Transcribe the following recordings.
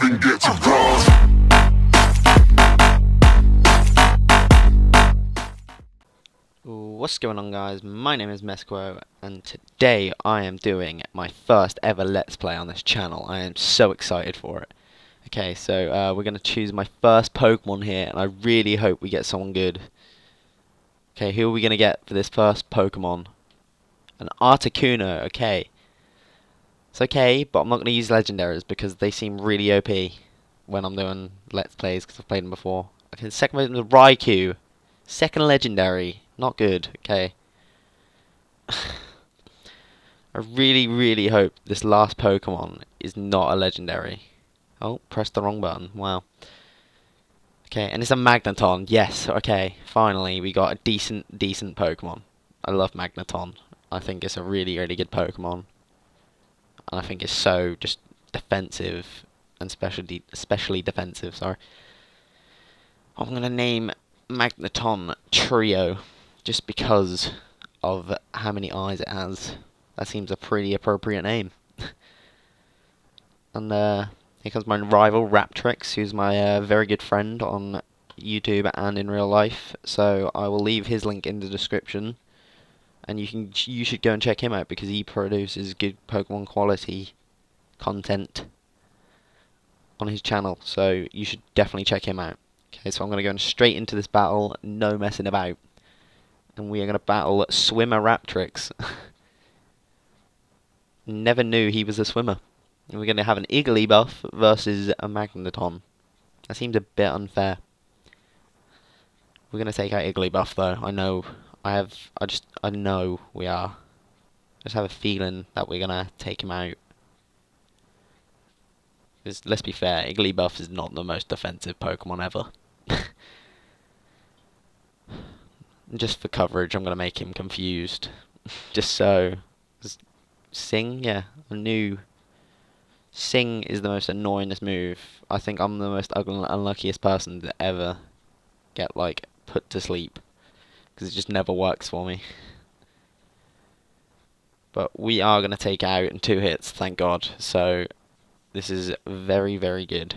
deep and get to cause. What's going on, guys? My name is Mesquo, and today I am doing my first ever Let's Play on this channel. I am so excited for it. Okay, so we're going to choose my first Pokemon here, and I really hope we get someone good. Okay, who are we going to get for this first Pokemon? An Articuno, okay. It's okay, but I'm not going to use legendaries because they seem really OP when I'm doing Let's Plays because I've played them before. Okay, the second one is Raikou. Second legendary. Not good, okay. I really, really hope this last Pokemon is not a legendary. Oh, pressed the wrong button, wow. Okay, and it's a Magneton, yes, okay. Finally, we got a decent Pokemon. I love Magneton. I think it's a really, really good Pokemon. And I think it's so just defensive, and especially defensive, sorry. I'm going to name Magneton Trio, just because of how many eyes it has. That seems a pretty appropriate name. And here comes my rival Raptrix, who's my very good friend on YouTube and in real life, so I will leave his link in the description, and you should go and check him out because he produces good Pokemon quality content on his channel, so you should definitely check him out. Okay, so I'm going to go straight into this battle, no messing about. And we are going to battle Swimmer Raptrix. Never knew he was a swimmer. And we're going to have an Eagley buff versus a Magneton. That seems a bit unfair. We're going to take our Eagley buff though. I know. I know we are. I just have a feeling that we're going to take him out. Because let's be fair, Eagley buff is not the most defensive Pokemon ever. Just for coverage, I'm going to make him confused. Just so. Sing? Yeah. I knew. Sing is the most annoyingest move. I think I'm the most unluckiest person to ever get, like, put to sleep. Because it just never works for me. But we are going to take out in 2 hits, thank God. So, this is very, very good.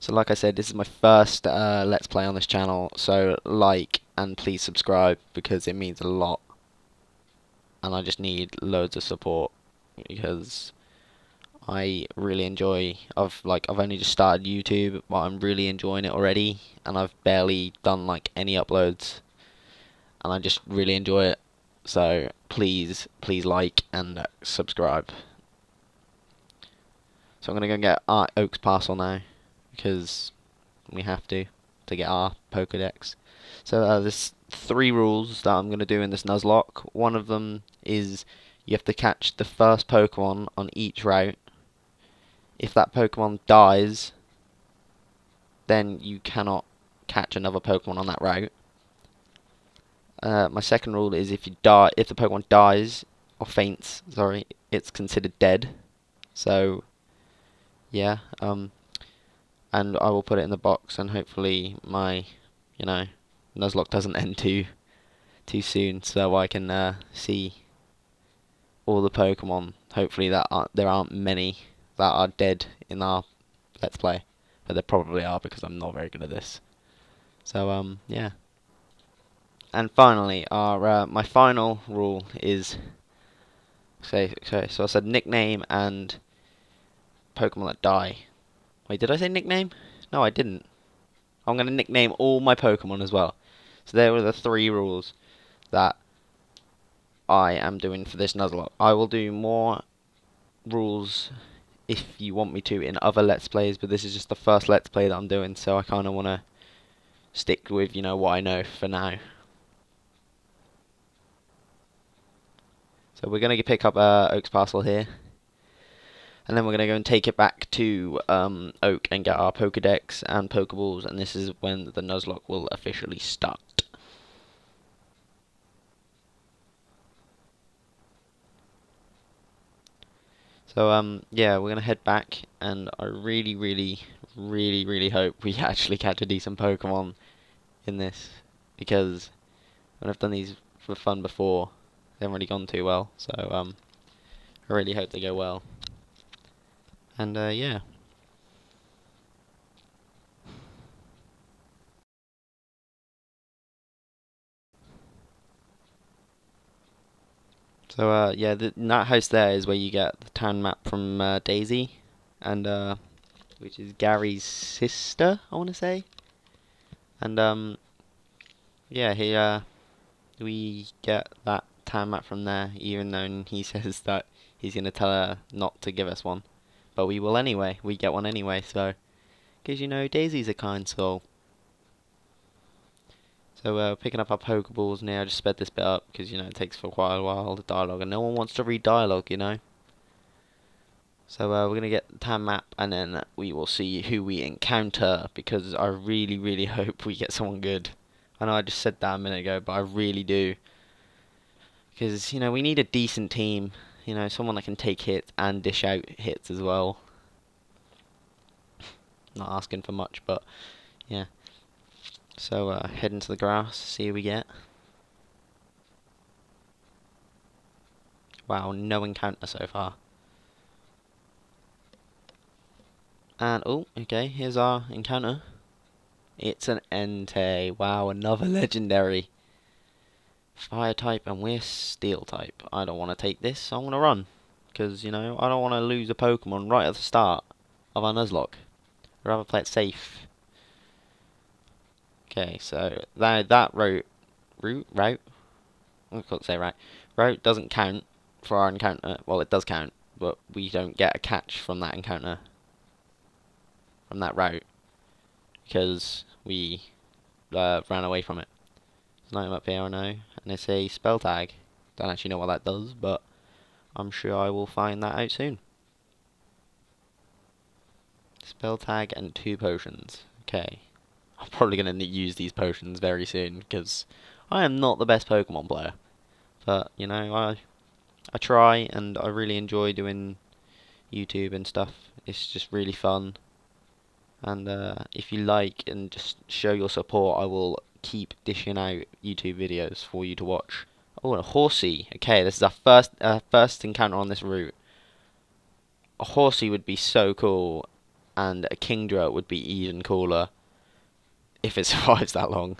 So like I said, this is my first Let's Play on this channel, so like and please subscribe because it means a lot. And I just need loads of support because I really enjoy, I've only just started YouTube, but I'm really enjoying it already, and I've barely done like any uploads, and I just really enjoy it. So please like and subscribe. So I'm going to go and get our Oak's Parcel now, because we have to get our Pokedex. So there's 3 rules that I'm going to do in this Nuzlocke. One of them is you have to catch the first Pokemon on each route. If that Pokemon dies, then you cannot catch another Pokemon on that route. My second rule is if the Pokemon dies or faints, sorry, it's considered dead. So yeah, and I will put it in the box, and hopefully my, you know, Nuzlocke doesn't end too soon, so I can see all the Pokemon. Hopefully there aren't many that are dead in our Let's Play, but there probably are because I'm not very good at this. So yeah. And finally, my final rule is, so I said nickname and Pokemon that die. Wait, did I say nickname? No, I didn't. I'm going to nickname all my Pokemon as well. So there were the 3 rules that I am doing for this Nuzlocke. I will do more rules if you want me to in other Let's Plays, but this is just the first Let's Play that I'm doing, so I kind of want to stick with, you know, what I know for now. So we're going to pick up Oak's Parcel here. And then we're going to go and take it back to Oak and get our Pokedex and Pokeballs, and this is when the Nuzlocke will officially start. So, yeah, we're going to head back, and I really hope we actually catch a decent Pokemon in this, because when I've done these for fun before, they haven't really gone too well, so I really hope they go well. And yeah, So yeah, that house there is where you get the town map from Daisy, and which is Gary's sister, I want to say. And yeah, he we get that town map from there, even though he says that he's gonna tell her not to give us one, but we will anyway. We get one anyway, so because you know Daisy's a kind soul. So picking up our Pokeballs now. I just sped this bit up because you know it takes for quite a while the dialogue, and no one wants to read dialogue, you know. So we're gonna get the town map, and then we will see who we encounter, because I really, really hope we get someone good. I know I just said that a minute ago, but I really do, because you know we need a decent team. You know, someone that can take hits and dish out hits as well. Not asking for much, but yeah. So, head into the grass, see who we get. Wow, no encounter so far. And, oh, okay, here's our encounter. It's an Entei. Wow, another legendary. Fire type, and we're Steel type. I don't want to take this, so I'm going to run. Because, you know, I don't want to lose a Pokemon right at the start of our Nuzlocke. I'd rather play it safe. Okay, so that route, I can't say right, route doesn't count for our encounter. Well, it does count, but we don't get a catch from that encounter, from that route, because we ran away from it. There's nothing up here, I know, and it's a spell tag. Don't actually know what that does, but I'm sure I will find that out soon. Spell tag and 2 potions. Okay. I'm probably going to use these potions very soon, because I am not the best Pokemon player. But, you know, I try, and I really enjoy doing YouTube and stuff. It's just really fun. And if you like and just show your support, I will keep dishing out YouTube videos for you to watch. Oh, and a horsey. Okay, this is our first encounter on this route. A horsey would be so cool, and a Kingdra would be even cooler. If it survives that long,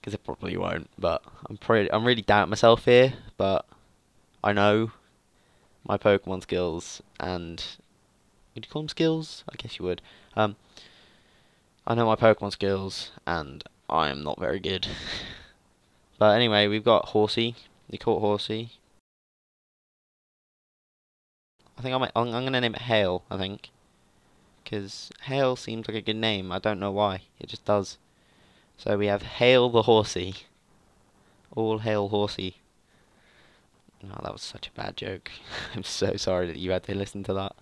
because it probably won't. But I'm really doubting myself here. But I know my Pokemon skills, and would you call them skills? I guess you would. I know my Pokemon skills, and I am not very good. But anyway, we've got Horsey. We caught Horsey. I think I'm gonna name it Hail. I think, because Hail seems like a good name. I don't know why. It just does. So we have Hail the Horsey. All hail Horsey. Oh, that was such a bad joke. I'm so sorry that you had to listen to that.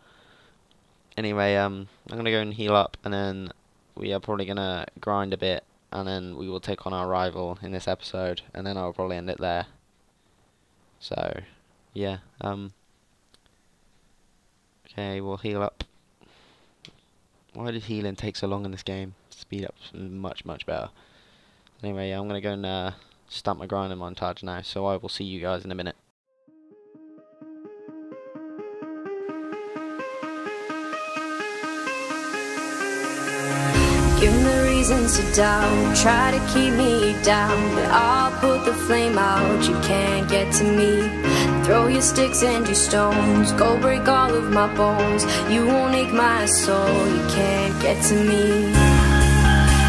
Anyway, I'm going to go and heal up, and then we are probably going to grind a bit, and then we will take on our rival in this episode, and then I'll probably end it there. So, yeah. Okay, we'll heal up. Why did healing take so long in this game? Speed up much, much better. Anyway, I'm going to go and start my grinding montage now, so I will see you guys in a minute. Give me the reasons to doubt, try to keep me down, but I'll put the flame out, you can't get to me. Throw your sticks and your stones, go break all of my bones. You won't ache my soul, you can't get to me.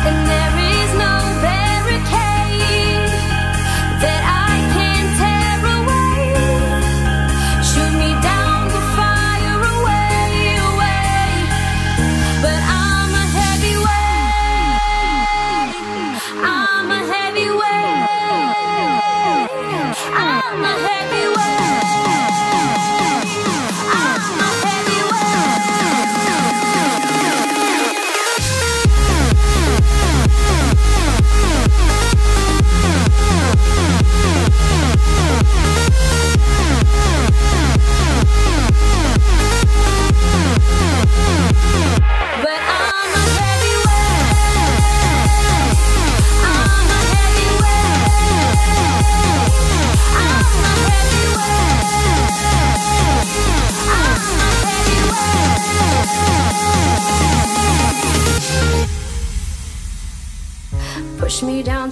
And there is no barricade that I can tear away. Shoot me down to fire away, away. But I'm a heavyweight, I'm a heavyweight, I'm a heavyweight. down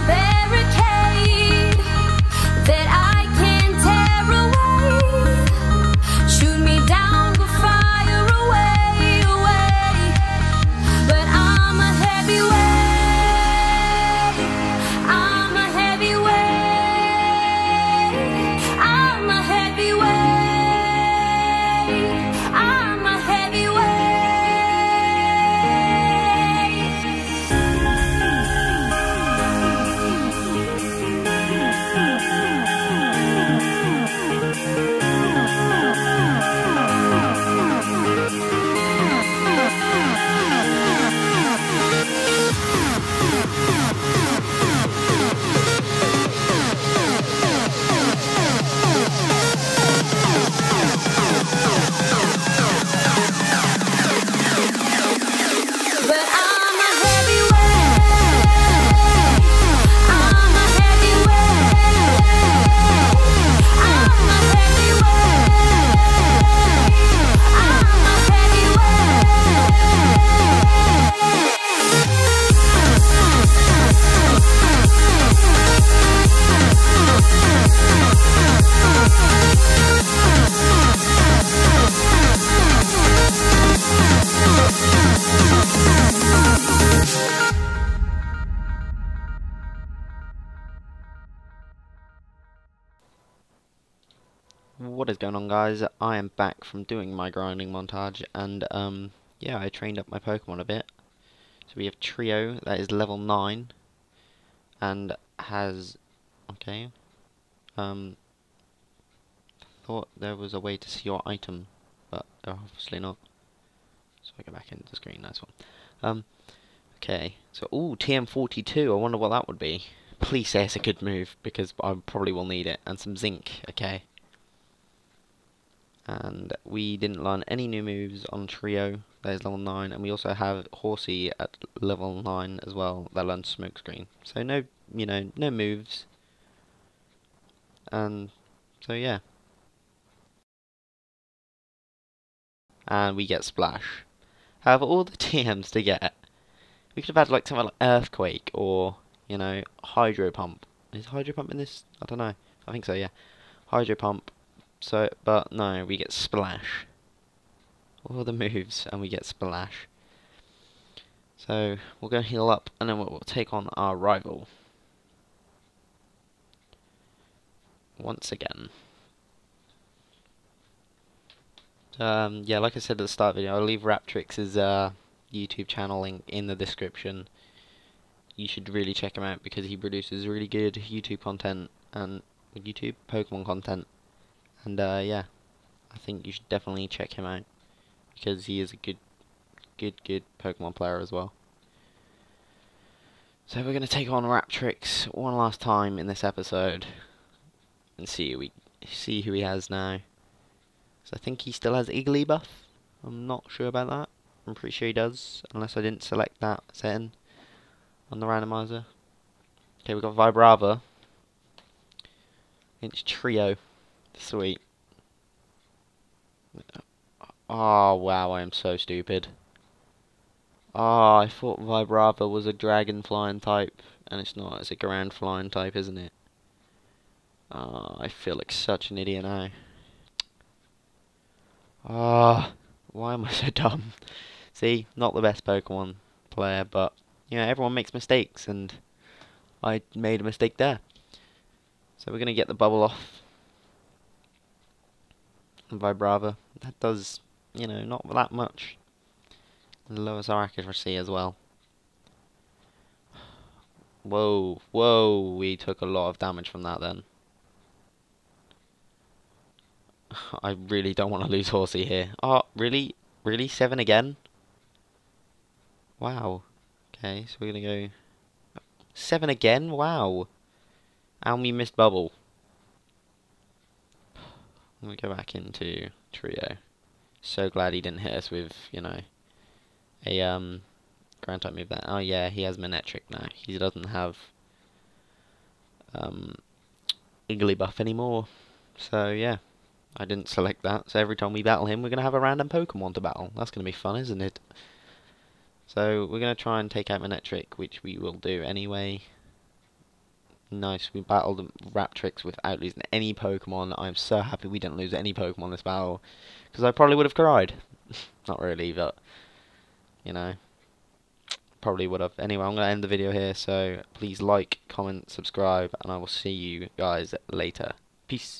barricade that I can tear away. Shoot me down, go fire away. But I'm a heavyweight. I'm a heavyweight. I'm a heavyweight. I'm a heavyweight. What is going on, guys? I am back from doing my grinding montage, and yeah, I trained up my Pokemon a bit. So we have Trio, that is level 9, and has, okay, thought there was a way to see your item, but obviously not. So I go back into the screen, nice one. Okay, so, ooh, TM42, I wonder what that would be. Please say it's a good move, because I probably will need it, and some zinc, okay. And we didn't learn any new moves on Trio, that is level 9, and we also have Horsey at level 9 as well, that learns Smoke Screen. So no, you know, no moves. And so yeah. And we get Splash. However, all the TMs to get, we could have had like something like Earthquake or, you know, Hydro Pump. Is Hydro Pump in this? I don't know. I think so, yeah. Hydro Pump. So, but no, we get Splash. All the moves, and we get Splash. So, we'll go heal up, and then we'll take on our rival. Once again. Yeah, like I said at the start of the video, I'll leave Raptrix's YouTube channel link in the description. You should really check him out, because he produces really good YouTube content, and YouTube Pokemon content. And yeah, I think you should definitely check him out, because he is a good Pokemon player as well. So we're going to take on Raptrix one last time in this episode, and see who he has now. So I think he still has Iggy buff. I'm not sure about that. I'm pretty sure he does, unless I didn't select that setting on the randomizer. Okay, we've got Vibrava. It's Trio. Sweet. Oh wow, I am so stupid. Ah, I thought Vibrava was a dragon flying type, and it's not, it's a ground flying type, isn't it? Ah, I feel like such an idiot now. Ah, why am I so dumb? See, not the best Pokemon player, but you know, everyone makes mistakes, and I made a mistake there. So we're gonna get the bubble off. Vibrava, that does, you know, not that much. Lowers our accuracy as well. Whoa, whoa, we took a lot of damage from that then. I really don't want to lose Horsey here. Oh, really? Really? 7 again? Wow. Okay, so we're going to go... 7 again? Wow. And we missed Bubble. I'm going to go back into Trio. So glad he didn't hit us with, you know, Grant I move that. Oh yeah, he has Manectric now. He doesn't have Igglybuff anymore. So yeah, I didn't select that. So every time we battle him, we're going to have a random Pokemon to battle. That's going to be fun, isn't it? So we're going to try and take out Manectric, which we will do anyway. Nice, we battled Raptrix without losing any Pokemon. I'm so happy we didn't lose any Pokemon this battle, because I probably would have cried. Not really, but, you know, probably would have. Anyway, I'm going to end the video here, so please like, comment, subscribe, and I will see you guys later. Peace.